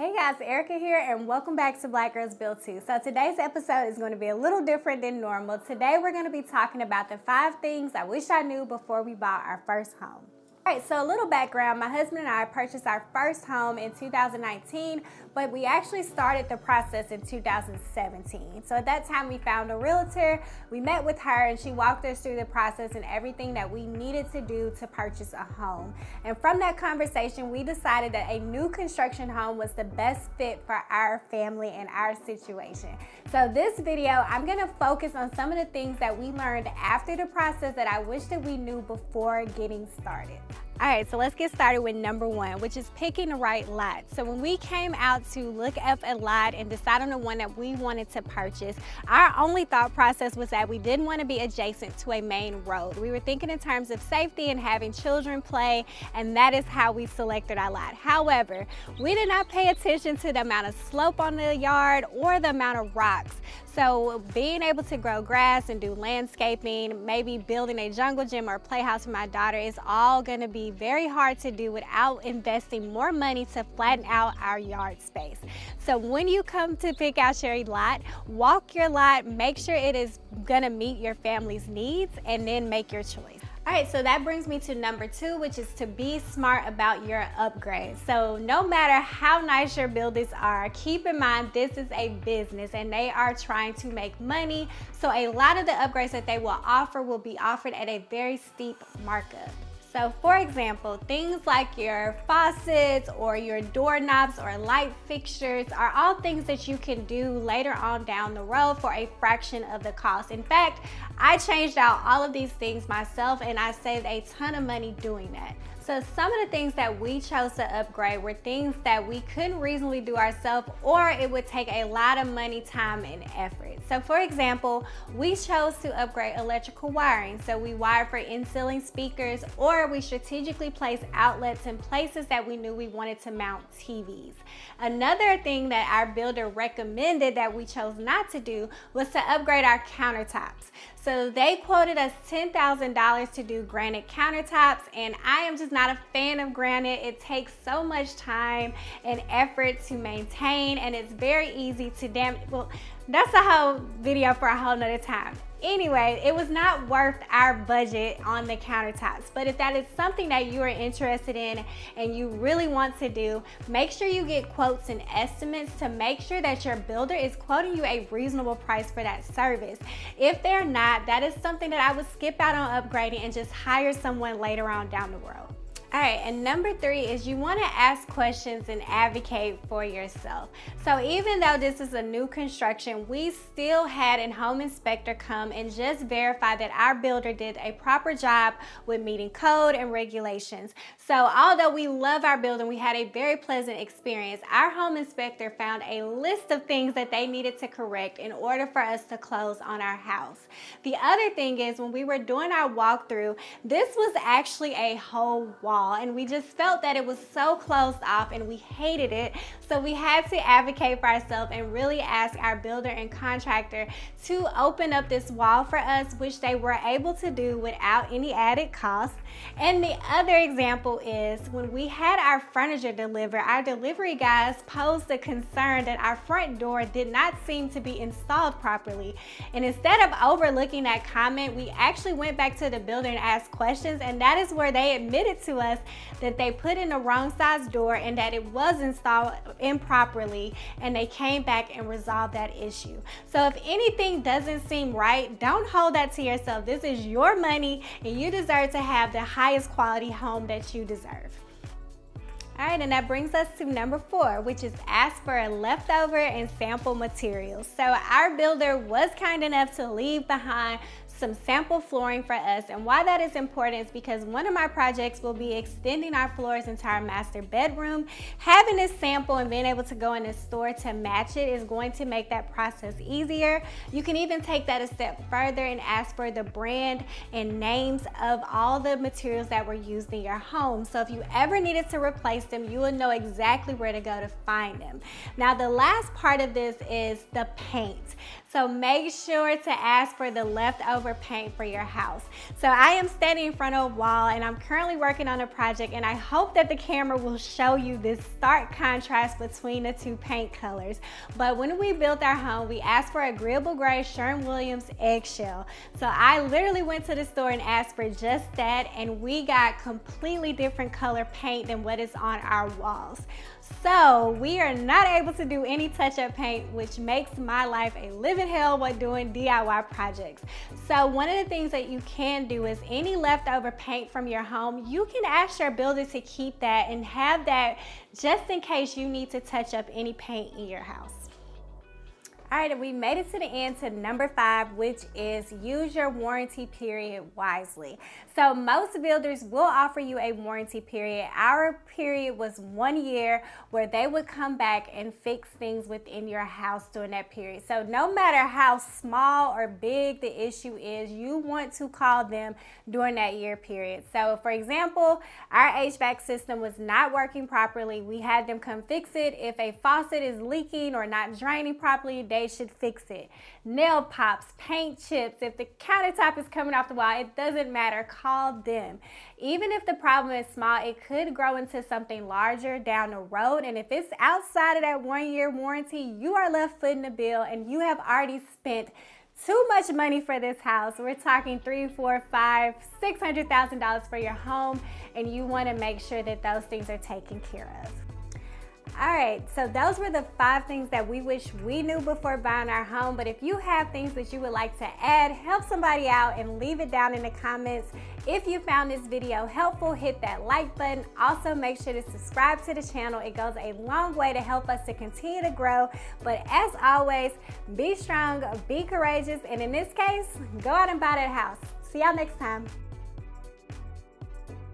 Hey guys, Erica here and welcome back to Black Girls Build Too. So today's episode is going to be a little different than normal. Today we're going to be talking about the 5 things I wish I knew before we bought our first home. Alright, so a little background, my husband and I purchased our first home in 2019, but we actually started the process in 2017. So at that time we found a realtor, we met with her and she walked us through the process and everything that we needed to do to purchase a home. And from that conversation, we decided that a new construction home was the best fit for our family and our situation. So this video, I'm going to focus on some of the things that we learned after the process that I wish that we knew before getting started. All right, so let's get started with number 1, which is picking the right lot. So when we came out to look up a lot and decide on the one that we wanted to purchase, our only thought process was that we didn't want to be adjacent to a main road. We were thinking in terms of safety and having children play, and that is how we selected our lot. However, we did not pay attention to the amount of slope on the yard or the amount of rocks. So being able to grow grass and do landscaping, maybe building a jungle gym or playhouse for my daughter is all going to be very hard to do without investing more money to flatten out our yard space. So when you come to pick out your lot, walk your lot, make sure it is going to meet your family's needs, and then make your choice. All right, so that brings me to number 2, which is to be smart about your upgrades. So no matter how nice your buildings are, keep in mind this is a business and they are trying to make money. So a lot of the upgrades that they will be offered at a very steep markup. So for example, things like your faucets or your doorknobs or light fixtures are all things that you can do later on down the road for a fraction of the cost. In fact, I changed out all of these things myself and I saved a ton of money doing that. So some of the things that we chose to upgrade were things that we couldn't reasonably do ourselves, or it would take a lot of money, time, and effort. So for example, we chose to upgrade electrical wiring. So we wired for in-ceiling speakers, or we strategically placed outlets in places that we knew we wanted to mount TVs. Another thing that our builder recommended that we chose not to do was to upgrade our countertops. So they quoted us $10,000 to do granite countertops, and I am just not a fan of granite. It takes so much time and effort to maintain, and it's very easy to damage. Well, that's a whole video for a whole nother time. Anyway, it was not worth our budget on the countertops, but if that is something that you are interested in and you really want to do, make sure you get quotes and estimates to make sure that your builder is quoting you a reasonable price for that service. If they're not, that is something that I would skip out on upgrading and just hire someone later on down the road. All right, and number 3 is you want to ask questions and advocate for yourself. So even though this is a new construction, we still had a home inspector come and just verify that our builder did a proper job with meeting code and regulations. So although we love our builder, we had a very pleasant experience. Our home inspector found a list of things that they needed to correct in order for us to close on our house. The other thing is when we were doing our walkthrough, this was actually a whole wall. And we just felt that it was so closed off and we hated it. So we had to advocate for ourselves and really ask our builder and contractor to open up this wall for us, which they were able to do without any added cost. And the other example is when we had our furniture delivered, our delivery guys posed a concern that our front door did not seem to be installed properly. And instead of overlooking that comment, we actually went back to the builder and asked questions, and that is where they admitted to us that they put in the wrong size door and that it was installed improperly, and they came back and resolved that issue. So if anything doesn't seem right, don't hold that to yourself. This is your money and you deserve to have the highest quality home that you deserve. All right, and that brings us to number 4, which is ask for leftover and sample materials. So our builder was kind enough to leave behind some sample flooring for us, and why that is important is because one of my projects will be extending our floors into our master bedroom. Having this sample and being able to go in the store to match it is going to make that process easier. You can even take that a step further and ask for the brand and names of all the materials that were used in your home. So if you ever needed to replace them, you will know exactly where to go to find them. Now the last part of this is the paint. So make sure to ask for the leftover over paint for your house. So I am standing in front of a wall and I'm currently working on a project, and I hope that the camera will show you this stark contrast between the two paint colors. But when we built our home, we asked for Agreeable Gray Sherwin Williams eggshell. So I literally went to the store and asked for just that, and we got completely different color paint than what is on our walls. So we are not able to do any touch-up paint, which makes my life a living hell while doing DIY projects. So one of the things that you can do is any leftover paint from your home, you can ask your builder to keep that and have that just in case you need to touch up any paint in your house. All right, we made it to the end to number 5, which is use your warranty period wisely. So most builders will offer you a warranty period. Our period was 1 year, where they would come back and fix things within your house during that period. So no matter how small or big the issue is, you want to call them during that year period. So for example, our HVAC system was not working properly. We had them come fix it. If a faucet is leaking or not draining properly, they should fix it. Nail pops, paint chips, if the countertop is coming off the wall, it doesn't matter, call them. Even if the problem is small, it could grow into something larger down the road, and if it's outside of that 1 year warranty, you are left footing the bill and you have already spent too much money for this house. We're talking $300,000, $400,000, $500,000, $600,000 for your home, and you want to make sure that those things are taken care of. All right, so those were the 5 things that we wish we knew before buying our home, but if you have things that you would like to add, help somebody out, and leave it down in the comments. If you found this video helpful, hit that like button. Also, make sure to subscribe to the channel. It goes a long way to help us to continue to grow. But as always, be strong, be courageous, and in this case, go out and buy that house. See y'all next time.